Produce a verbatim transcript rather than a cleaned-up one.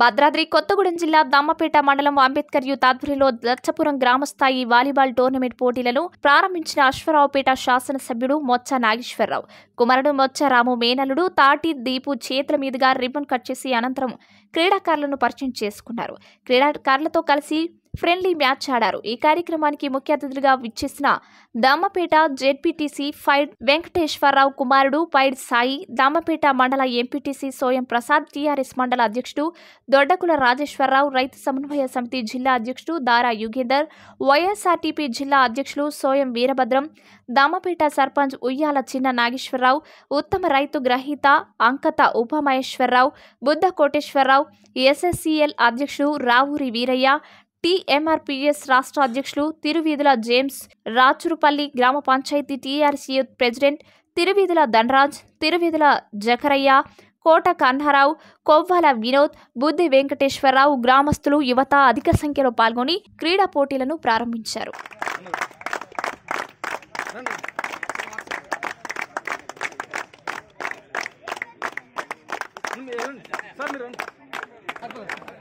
భద్రాద్రి కొత్తగూడెం జిల్లా దమ్మపేట మండలం అంబేద్కర్ యూత్ ఆధ్వర్యంలో లచ్చపురం గ్రామస్థాయి వాలీబాల్ టోర్నమెంట్ పోటీలను ప్రారంభించిన అశ్వరావుపేట శాసనసభ్యుడు మోచ్చ నాగేశ్వర రావు కుమారుడు మోచ్చ రాము మేనలుడు తాటి దీపు చేతుల మీదుగా రిబ్బన్ కట్ చేసి అనంతరం క్రీడాకారులను పరిచయం చేసుకున్నారు. క్రీడాకారులతో కలిసి ఫ్రెండ్లీ మ్యాచ్ ఆడారు. ఈ కార్యక్రమానికి ముఖ్య అతిథులుగా విచ్చేసిన దమ్మపేట జెడ్పీటీసీ ఫైడ్ వెంకటేశ్వరరావు కుమారుడు పైడ్ సాయి, దమ్మపేట మండల ఎంపీటీసీ సోయం ప్రసాద్, టీఆర్ఎస్ మండల అధ్యక్షుడు దొడ్డకుల రాజేశ్వరరావు, రైతు సమన్వయ సమితి జిల్లా అధ్యక్షుడు దారా యుగేందర్, వైఎస్ఆర్టీపీ జిల్లా అధ్యక్షులు సోయం వీరభద్రం, దమ్మపేట సర్పంచ్ ఉయ్యాల చిన్న నాగేశ్వరరావు, ఉత్తమ రైతు గ్రహీత అంకత ఉపమహేశ్వరరావు, బుద్ధ కోటేశ్వరరావు, ఎస్ఎస్సిఎల్ అధ్యక్షుడు రావూరి వీరయ్య, టీఎంఆర్పీఎస్ రాష్ట్ర అధ్యక్షులు తిరువేదల జేమ్స్, రాచురుపల్లి గ్రామ panchayat TRS youth president Thiruvedala Dhanraj, Thiruvedala Jakarayya, Kota Kannarao, Kovvala Vinod, Buddhi Venkateswararao గ్రామస్తులు యువత అధిక సంఖ్యలో పాల్గొని క్రీడా పోటీలను ప్రారంభించారు.